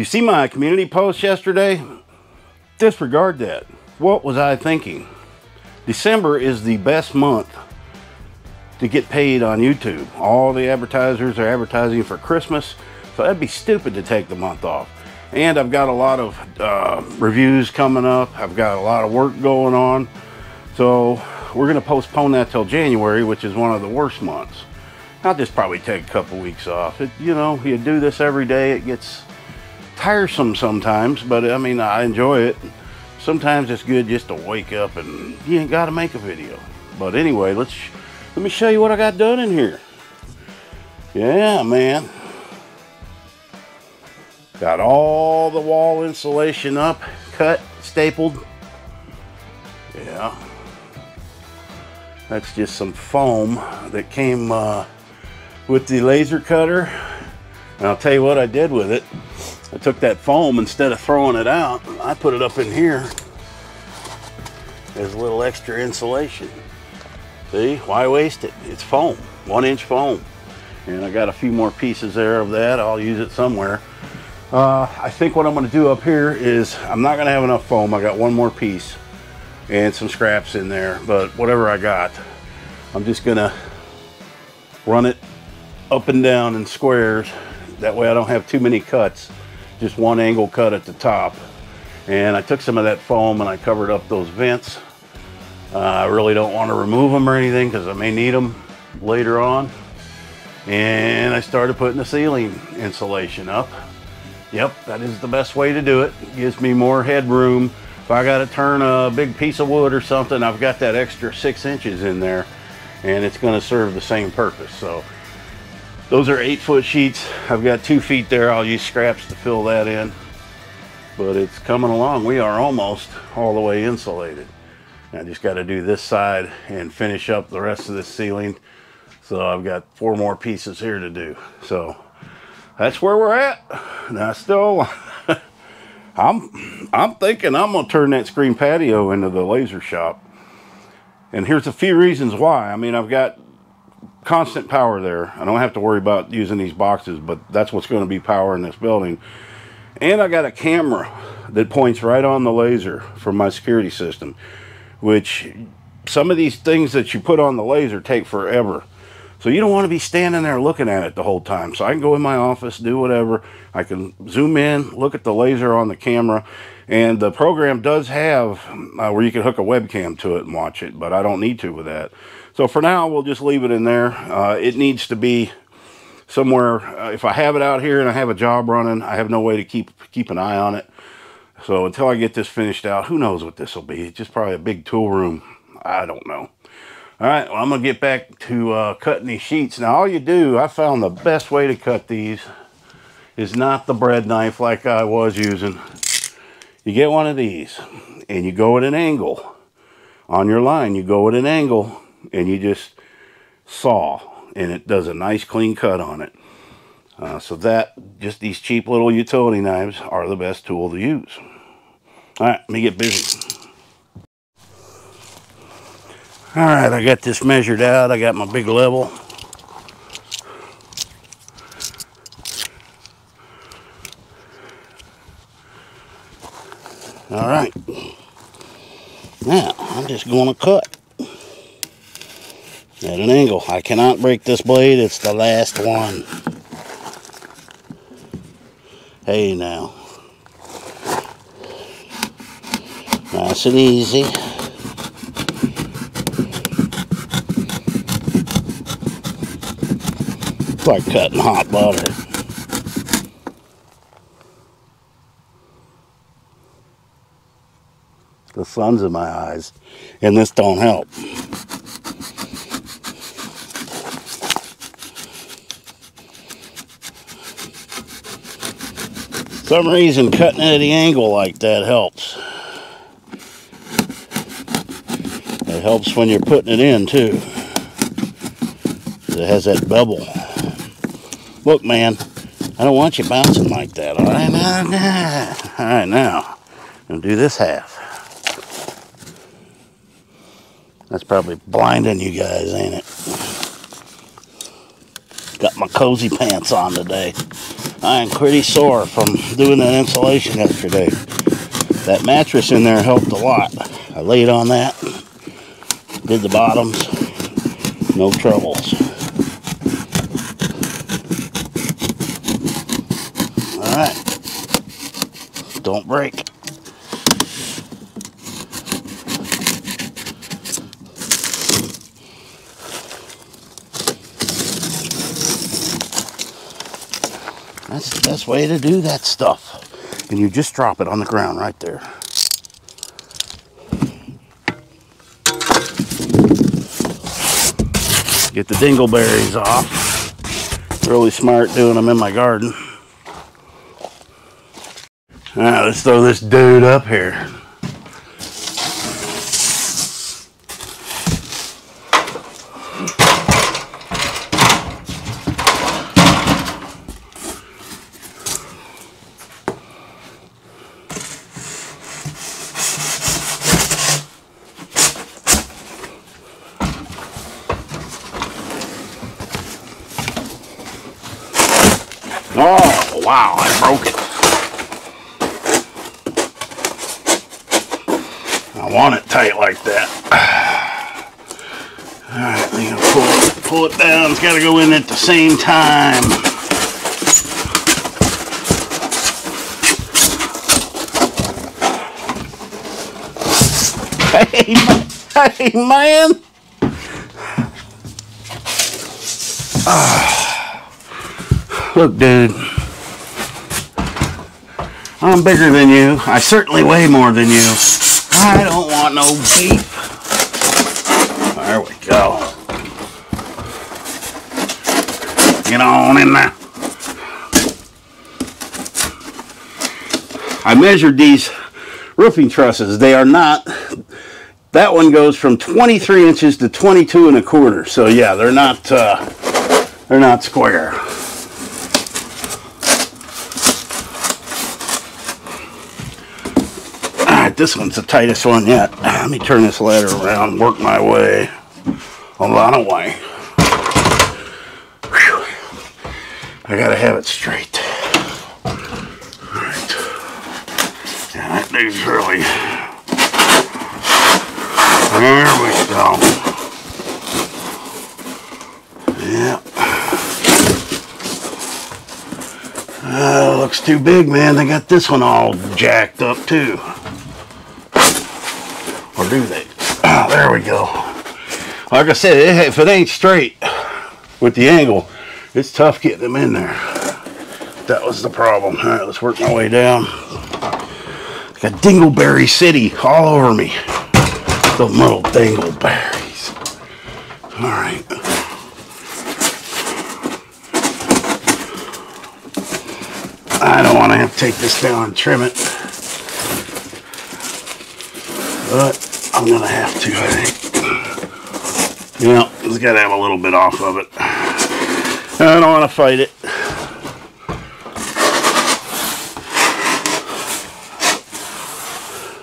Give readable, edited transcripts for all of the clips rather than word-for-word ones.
you see my community post yesterday, disregard that. What was I thinking? December is the best month to get paid on YouTube. All the advertisers are advertising for Christmas, so that'd be stupid to take the month off. And I've got a lot of reviews coming up. I've got a lot of work going on. So we're gonna postpone that till January, which is one of the worst months. I'll just probably take a couple weeks off. It, you know, you do this every day, it gets tiresome sometimes, but I mean, I enjoy it. Sometimes it's good just to wake up and you ain't gotta make a video. But anyway, let me show you what I got done in here. Yeah, man. Got all the wall insulation up, cut, stapled. Yeah. That's just some foam that came with the laser cutter. And I'll tell you what I did with it. I took that foam, instead of throwing it out, I put it up in here as a little extra insulation. See, why waste it? It's foam, 1-inch foam. And I got a few more pieces there of that. I'll use it somewhere. I think what I'm going to do up here is I'm not going to have enough foam. I got one more piece and some scraps in there, but whatever I got, I'm just going to run it up and down in squares. That way I don't have too many cuts, just one angle cut at the top. And I took some of that foam and I covered up those vents. I really don't want to remove them or anything because I may need them later on. And I started putting the ceiling insulation up. Yep, that is the best way to do it. It gives me more headroom. If I gotta turn a big piece of wood or something, I've got that extra 6 inches in there and it's gonna serve the same purpose. So those are 8-foot sheets. I've got 2 feet there. I'll use scraps to fill that in, but it's coming along. We are almost all the way insulated. I just gotta do this side and finish up the rest of the ceiling. So I've got 4 more pieces here to do. So that's where we're at. Now still, I'm thinking I'm gonna turn that screen patio into the laser shop. And here's a few reasons why. I mean, I've got constant power there. I don't have to worry about using these boxes, but that's what's gonna be power in this building. And I got a camera that points right on the laser from my security system, which some of these things that you put on the laser take forever. So you don't want to be standing there looking at it the whole time. So I can go in my office, do whatever. I can zoom in, look at the laser on the camera. And the program does have where you can hook a webcam to it and watch it, but I don't need to with that. So for now, we'll just leave it in there. It needs to be somewhere. If I have it out here and I have a job running, I have no way to keep an eye on it. So until I get this finished out, who knows what this will be. It's just probably a big tool room. I don't know. All right, well, I'm gonna get back to cutting these sheets. Now, all you do, I found the best way to cut these is not the bread knife like I was using. You get one of these and you go at an angle. On your line, you go at an angle and you just saw and it does a nice clean cut on it. So that, just these cheap little utility knives are the best tool to use. All right, let me get busy. All right, I got this measured out. I got my big level. All right. Now, I'm just going to cut at an angle. I cannot break this blade. It's the last one. Hey, now. Nice and easy. It's like cutting hot butter. The sun's in my eyes, and this don't help. For some reason, cutting at the angle like that helps. It helps when you're putting it in, too. It has that bevel. Look, man, I don't want you bouncing like that, all right? All right, now, I'm going to do this half. That's probably blinding you guys, ain't it? Got my cozy pants on today. I am pretty sore from doing that insulation yesterday. That mattress in there helped a lot. I laid on that, did the bottoms, no troubles. Alright, don't break. That's the best way to do that stuff. And you just drop it on the ground right there. Get the dingleberries off. Really smart doing them in my garden. All right, let's throw this dude up here. Oh, wow, I broke it. I want it tight like that. All right, I'm going to pull it down. It's got to go in at the same time. Hey, man. Look, dude, I'm bigger than you. I certainly weigh more than you. I don't want no beef. There we go. Get on in there. I measured these roofing trusses. They are not, that one goes from 23 inches to 22 1/4. So yeah, they're not square. This one's the tightest one yet. Let me turn this ladder around, work my way a lot of way. Whew. I gotta have it straight. All right. Yeah, that dude's really. There we go. Yeah. Looks too big, man. They got this one all jacked up too. Or do they? Oh, there we go. Like I said, if it ain't straight with the angle, it's tough getting them in there. That was the problem. All right, let's work my way down. Got Dingleberry City all over me. The little dingleberries. All right. I don't want to have to take this down and trim it. But I'm gonna have to, I think. Yeah, it's gotta have a little bit off of it. I don't wanna fight it.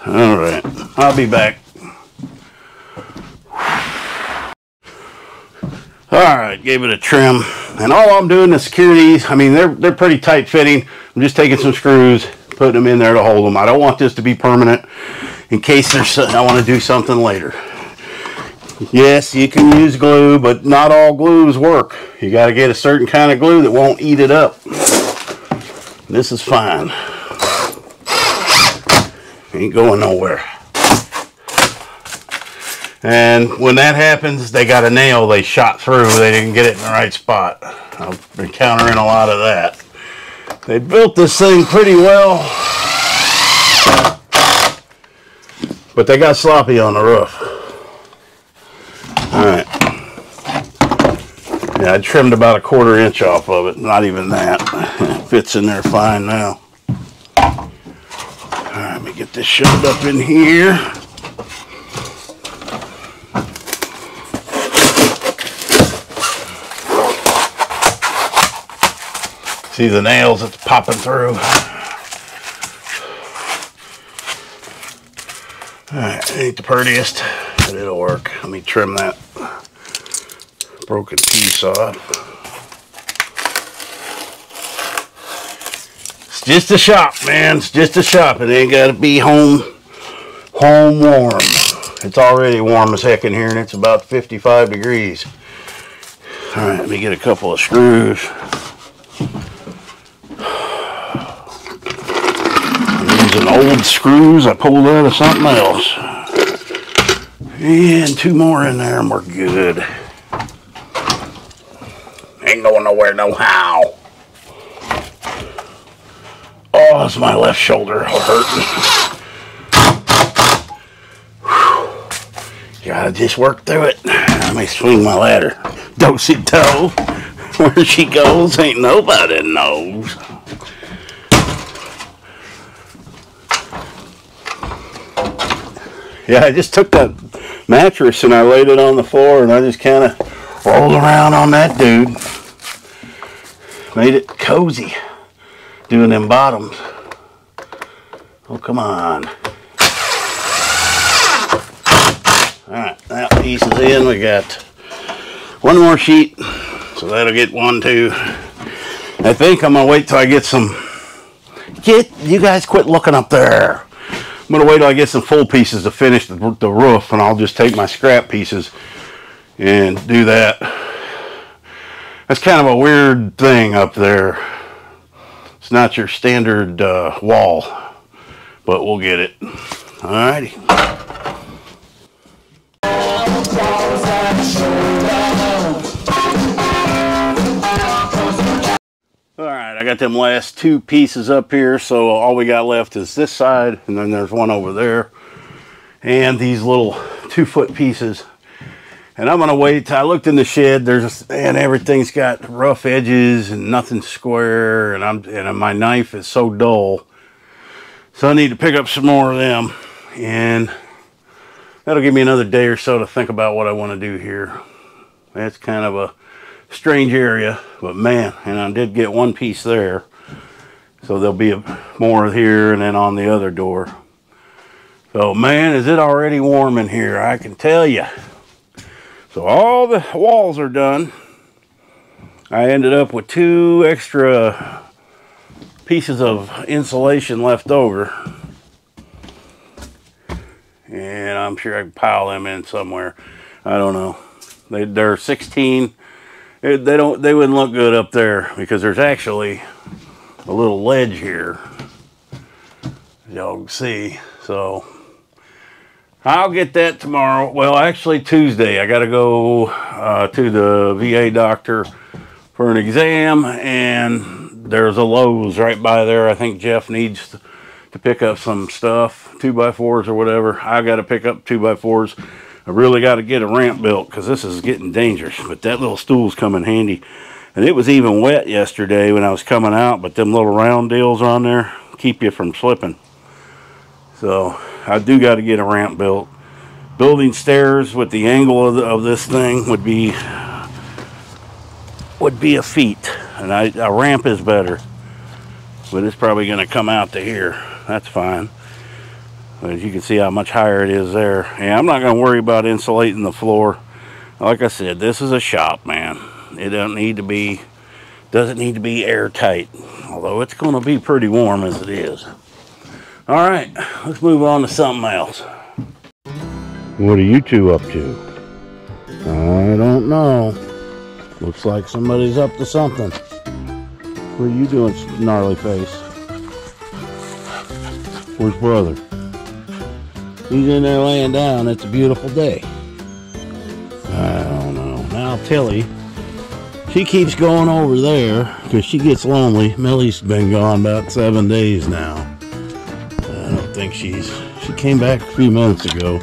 Alright, I'll be back. Alright, gave it a trim. And all I'm doing is secure these. I mean, they're pretty tight fitting. I'm just taking some screws, putting them in there to hold them. I don't want this to be permanent. In case there's something I want to do something later. Yes, you can use glue, but not all glues work. You got to get a certain kind of glue that won't eat it up. This is fine. Ain't going nowhere. And when that happens, they got a nail they shot through. They didn't get it in the right spot. I've been encountering a lot of that. They built this thing pretty well. But they got sloppy on the roof. Alright. Yeah, I trimmed about 1/4 inch off of it. Not even that. It fits in there fine now. Alright, let me get this shoved up in here. See the nails that's popping through. Alright, it ain't the prettiest, but it'll work. Let me trim that broken piece off. just a shop, man. It's just a shop. It ain't got to be home warm. It's already warm as heck in here, and it's about 55 degrees. All right, let me get a couple of screws. I'm using old screws I pulled out of something else. And two more in there, and we're good. Ain't going nowhere, no how. Oh, it's my left shoulder hurting. Gotta just work through it. Let me swing my ladder. Do-si-do. Where she goes, ain't nobody knows. Yeah, I just took that mattress and I laid it on the floor and I just kind of rolled around on that dude. Made it cozy. Doing them bottoms. Oh, come on. Alright, that piece is in. We got one more sheet, so that'll get one, two. I think I'm going to wait till I get some... you guys quit looking up there. I'm going to wait till I get some full pieces to finish the roof, and I'll just take my scrap pieces and do that. That's kind of a weird thing up there. It's not your standard wall, but we'll get it. Alrighty. Alright, I got them last two pieces up here, so all we got left is this side, and then there's one over there, and these little 2-foot pieces. And I'm going to wait. I looked in the shed, and everything's got rough edges and nothing square, and my knife is so dull. So I need to pick up some more of them, and that'll give me another day or so to think about what I want to do here. That's kind of a strange area, but man, and I did get one piece there. So there'll be more here and then on the other door. So man, is it already warm in here, I can tell you. So all the walls are done. I ended up with 2 extra pieces of insulation left over. And I'm sure I can pile them in somewhere. I don't know. They're 16. They wouldn't look good up there because there's actually a little ledge here. Y'all can see. So I'll get that tomorrow. Well, actually Tuesday. I got to go to the VA doctor for an exam. And there's a Lowe's right by there. I think Jeff needs to pick up some stuff, 2x4s or whatever. I got to pick up 2x4s. I really got to get a ramp built because this is getting dangerous. But that little stool's come in handy. And it was even wet yesterday when I was coming out, but them little round deals on there keep you from slipping. So I do got to get a ramp built. Building stairs with the angle of this thing would be a feat. And a ramp is better. But it's probably going to come out to here. That's fine. But as you can see how much higher it is there. Yeah, I'm not going to worry about insulating the floor. Like I said, this is a shop, man. It doesn't need to be airtight. Although it's going to be pretty warm as it is. All right, let's move on to something else. What are you two up to? I don't know. Looks like somebody's up to something. What are you doing, gnarly face? Where's brother? He's in there laying down. It's a beautiful day. I don't know. Now Tilly, she keeps going over there because she gets lonely. Millie's been gone about 7 days now. I don't think she came back a few minutes ago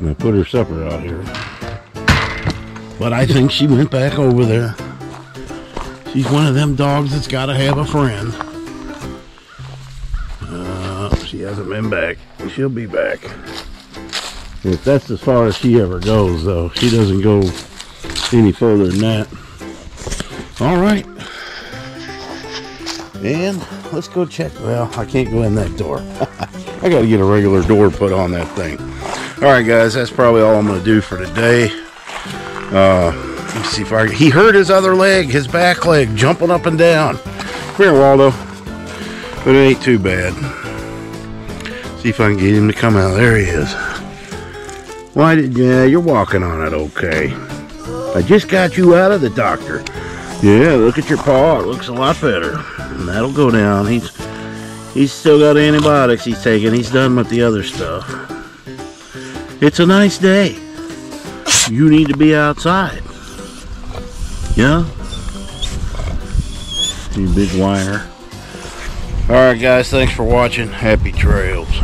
and I put her supper out here. But I think she went back over there. She's one of them dogs that's got to have a friend. She hasn't been back. She'll be back. If that's as far as she ever goes, though. She doesn't go any further than that. All right. And let's go check. Well, I can't go in that door. I got to get a regular door put on that thing. All right, guys. That's probably all I'm going to do for today. Let me see if I... He hurt his other leg, his back leg, jumping up and down. Come here, Waldo. But it ain't too bad. See if I can get him to come out. There he is. Yeah, you're walking on it okay. I just got you out of the doctor. Yeah, look at your paw. It looks a lot better. And that'll go down. He's still got antibiotics he's taking. He's done with the other stuff. It's a nice day. You need to be outside. Yeah? You big whiner. Alright guys, thanks for watching. Happy trails.